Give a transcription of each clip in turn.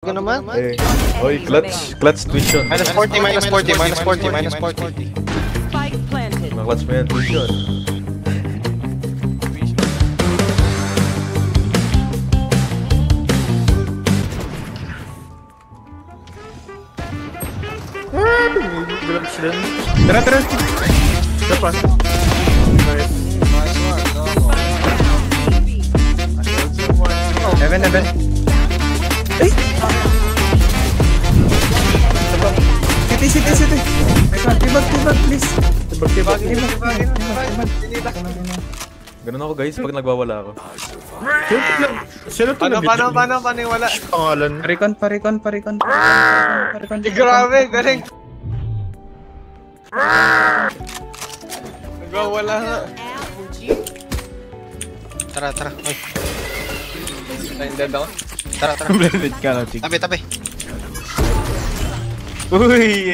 Ano naman? Eh. Oy, clutch tuition. -40. Spike planted. Clutch man tuition. Even. City. Tibag, please. Tibag. Ganun ako guys, pag nagbawala ako. Paano yung wala? Pangalan. Parikon. Grabe, galing. Nagbawala na. Tara. Ay. Blinded down. Tara. Blinded ka na, Chick. Tabi. Uy,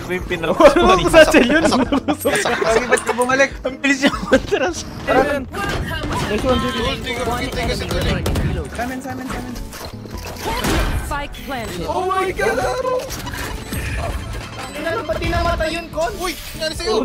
ito yung pinakot. Sasel yun! Ay, ba't ka bumalik? Ang bilis niya matras. Parang! There's one duty. Simon! Oh my god! Ano ba tinamata yun, Con? Uy! Nari sa'yo!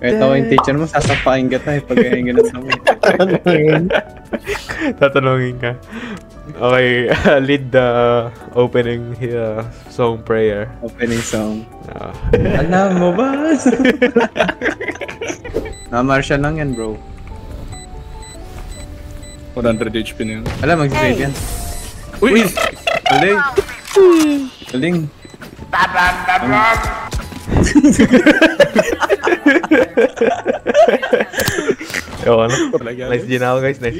Kahit ako yung teacher mo, sasapain ka tayo pag ganyan ganun sa mo. Tatanungin ka. Okay, lead the opening song prayer. Opening song. Alam mo ba? Namarsya lang yan, bro. 100 HP na yun. Alam, mag-save yan. Uy! Galing! Babababab! Ewan ko. Nice din ako guys, pre.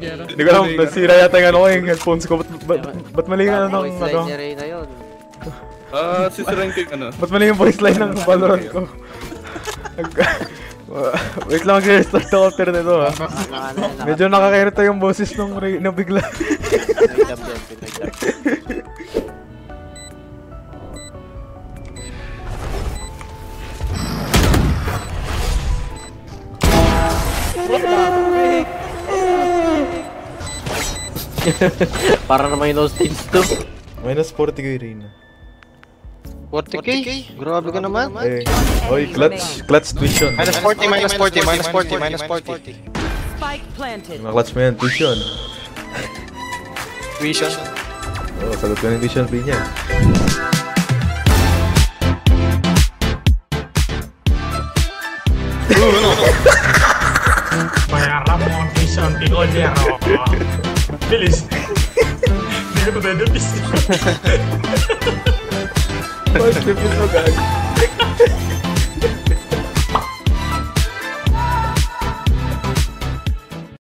Hindi ko alam, nasira yata yung ano ko yung headphones ko. Ba't mali yung ano? Voice line niya rin na yun. Sisirain ko yung ano? Ba't mali yung voice line ng Valorant ko? Wait lang, mag-restart ako after nito ha. Medyo nakakairita yung boses nung nabigla. Para na minus stage 2. Minus 40k rin. 40k? Grabe ka naman. Oy, clutch tuition. -40. Spike planted. Clutch man, tuition. Tuition. Oh, sagot ka ng tuition fee niya. Bayarap mo ang tuition fee ko, Jero. Bilis! Hindi ko pa tayo nabis. Pag-tipis mo gag.